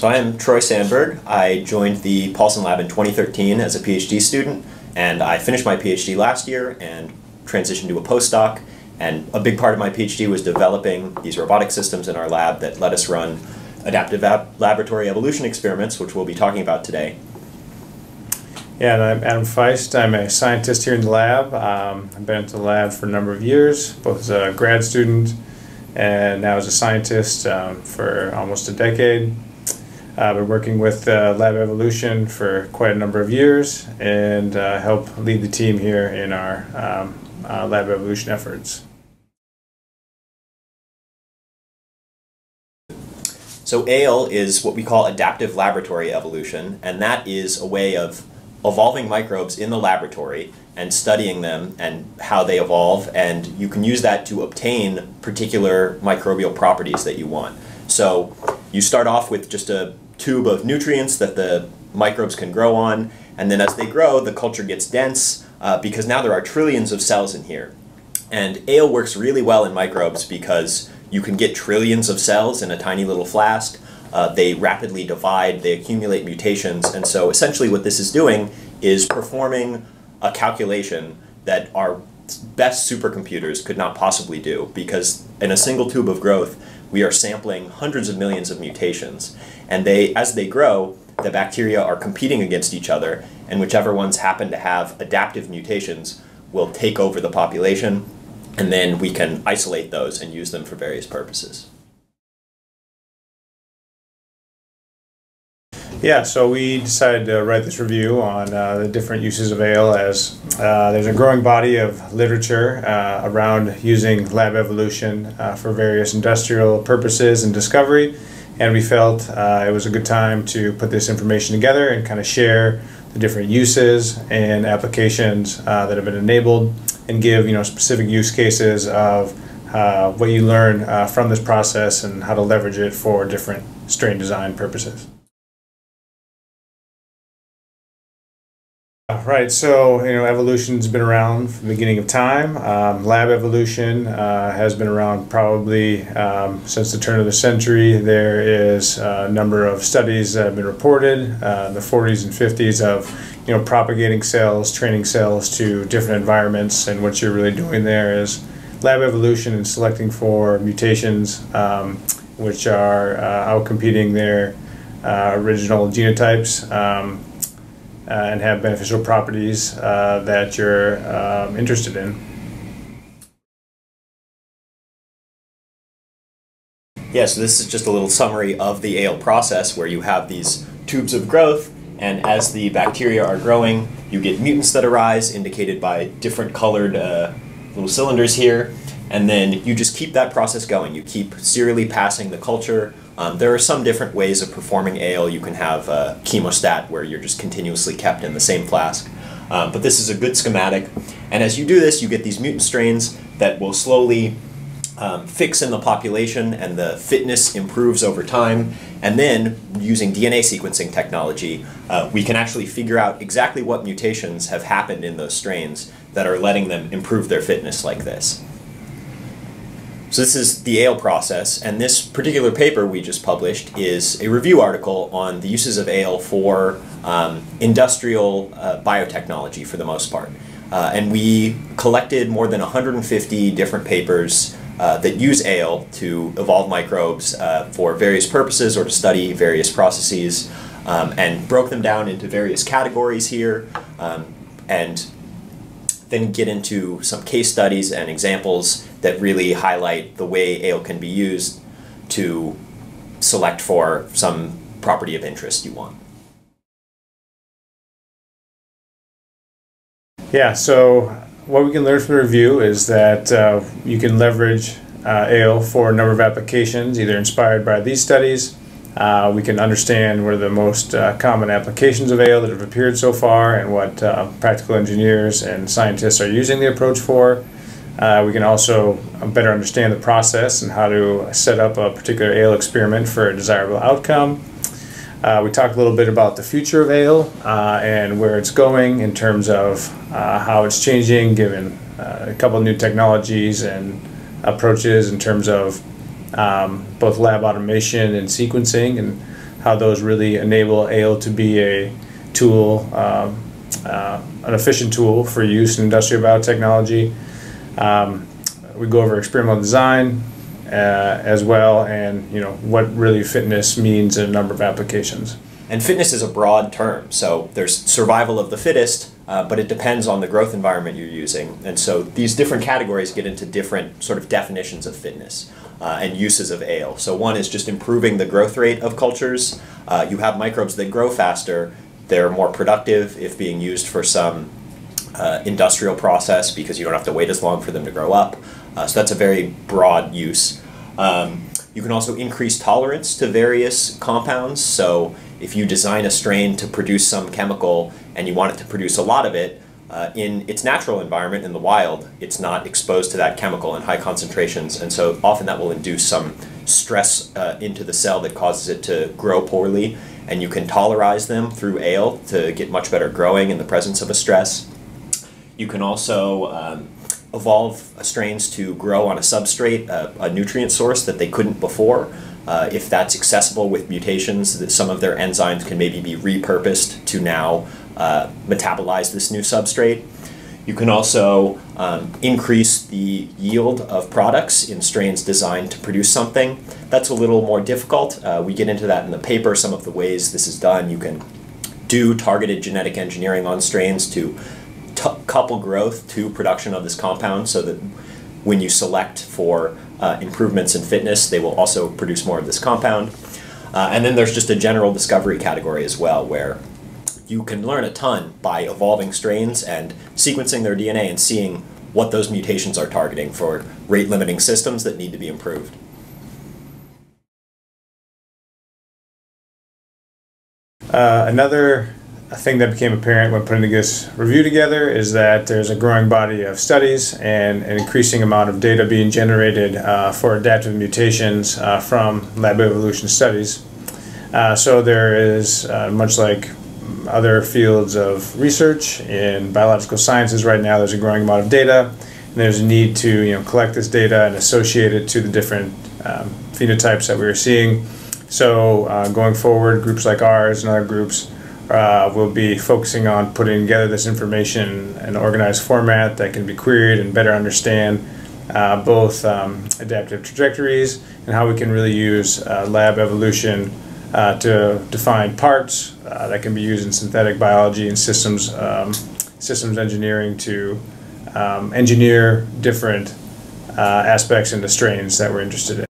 So I am Troy Sandberg. I joined the Paulson Lab in 2013 as a PhD student, and I finished my PhD last year and transitioned to a postdoc. And a big part of my PhD was developing these robotic systems in our lab that let us run adaptive laboratory evolution experiments, which we'll be talking about today. Yeah, and I'm Adam Feist. I'm a scientist here in the lab. I've been at the lab for a number of years, both as a grad student and now as a scientist for almost a decade. I've been working with lab evolution for quite a number of years and help lead the team here in our lab evolution efforts. So ALE is what we call adaptive laboratory evolution, and that is a way of evolving microbes in the laboratory and studying them and how they evolve, and you can use that to obtain particular microbial properties that you want. So you start off with just a tube of nutrients that the microbes can grow on, and then as they grow, the culture gets dense because now there are trillions of cells in here. And ALE works really well in microbes because you can get trillions of cells in a tiny little flask. They rapidly divide, they accumulate mutations, and so essentially what this is doing is performing a calculation that our best supercomputers could not possibly do, because in a single tube of growth, we are sampling hundreds of millions of mutations. And as they grow, the bacteria are competing against each other, and whichever ones happen to have adaptive mutations will take over the population, and then we can isolate those and use them for various purposes. Yeah, so we decided to write this review on the different uses of ALE, as there's a growing body of literature around using lab evolution for various industrial purposes and discovery, and we felt it was a good time to put this information together and kind of share the different uses and applications that have been enabled, and give specific use cases of what you learn from this process and how to leverage it for different strain design purposes. Right, so evolution's been around from the beginning of time. Lab evolution has been around probably since the turn of the century. There is a number of studies that have been reported in the 40s and 50s of propagating cells, training cells to different environments, and what you're really doing there is lab evolution and selecting for mutations which are outcompeting their original genotypes. And have beneficial properties that you're interested in. Yeah, so this is just a little summary of the ALE process, where you have these tubes of growth, and as the bacteria are growing, you get mutants that arise, indicated by different colored little cylinders here, and then you just keep that process going. You keep serially passing the culture. There are some different ways of performing ALE. You can have a chemostat, where you're just continuously kept in the same flask. But this is a good schematic. And as you do this, you get these mutant strains that will slowly fix in the population, and the fitness improves over time. And then, using DNA sequencing technology, we can actually figure out exactly what mutations have happened in those strains that are letting them improve their fitness like this. So this is the ALE process, and this particular paper we just published is a review article on the uses of ALE for industrial biotechnology for the most part. And we collected more than 150 different papers that use ALE to evolve microbes for various purposes or to study various processes, and broke them down into various categories here, and then get into some case studies and examples that really highlight the way ALE can be used to select for some property of interest you want. Yeah, so what we can learn from the review is that you can leverage ALE for a number of applications, either inspired by these studies. We can understand what are the most common applications of ALE that have appeared so far, and what practical engineers and scientists are using the approach for. We can also better understand the process and how to set up a particular ALE experiment for a desirable outcome. We talked a little bit about the future of ALE and where it's going in terms of how it's changing, given a couple of new technologies and approaches in terms of both lab automation and sequencing, and how those really enable ALE to be a tool, an efficient tool for use in industrial biotechnology. We go over experimental design as well, and what really fitness means in a number of applications. And fitness is a broad term, so there's survival of the fittest, but it depends on the growth environment you're using. And so these different categories get into different sort of definitions of fitness and uses of ALE. So one is just improving the growth rate of cultures. You have microbes that grow faster. They're more productive if being used for some industrial process because you don't have to wait as long for them to grow up. So that's a very broad use. You can also increase tolerance to various compounds. So if you design a strain to produce some chemical and you want it to produce a lot of it, in its natural environment in the wild, it's not exposed to that chemical in high concentrations, and so often that will induce some stress into the cell that causes it to grow poorly, and you can tolerize them through ALE to get much better growing in the presence of a stress. You can also evolve strains to grow on a substrate, a nutrient source that they couldn't before. If that's accessible with mutations, that some of their enzymes can maybe be repurposed to now metabolize this new substrate. You can also increase the yield of products in strains designed to produce something. That's a little more difficult. We get into that in the paper, some of the ways this is done. You can do targeted genetic engineering on strains to couple growth to production of this compound so that when you select for improvements in fitness, they will also produce more of this compound. And then there's just a general discovery category as well, where you can learn a ton by evolving strains and sequencing their DNA and seeing what those mutations are targeting for rate-limiting systems that need to be improved. Another thing that became apparent when putting this review together is that there's a growing body of studies and an increasing amount of data being generated for adaptive mutations from lab evolution studies. So there is, much like other fields of research in biological sciences right now, there's a growing amount of data, and there's a need to collect this data and associate it to the different phenotypes that we are seeing. So going forward, groups like ours and other groups we'll be focusing on putting together this information in an organized format that can be queried and better understand both adaptive trajectories and how we can really use lab evolution to define parts that can be used in synthetic biology and systems, systems engineering to engineer different aspects into strains that we're interested in.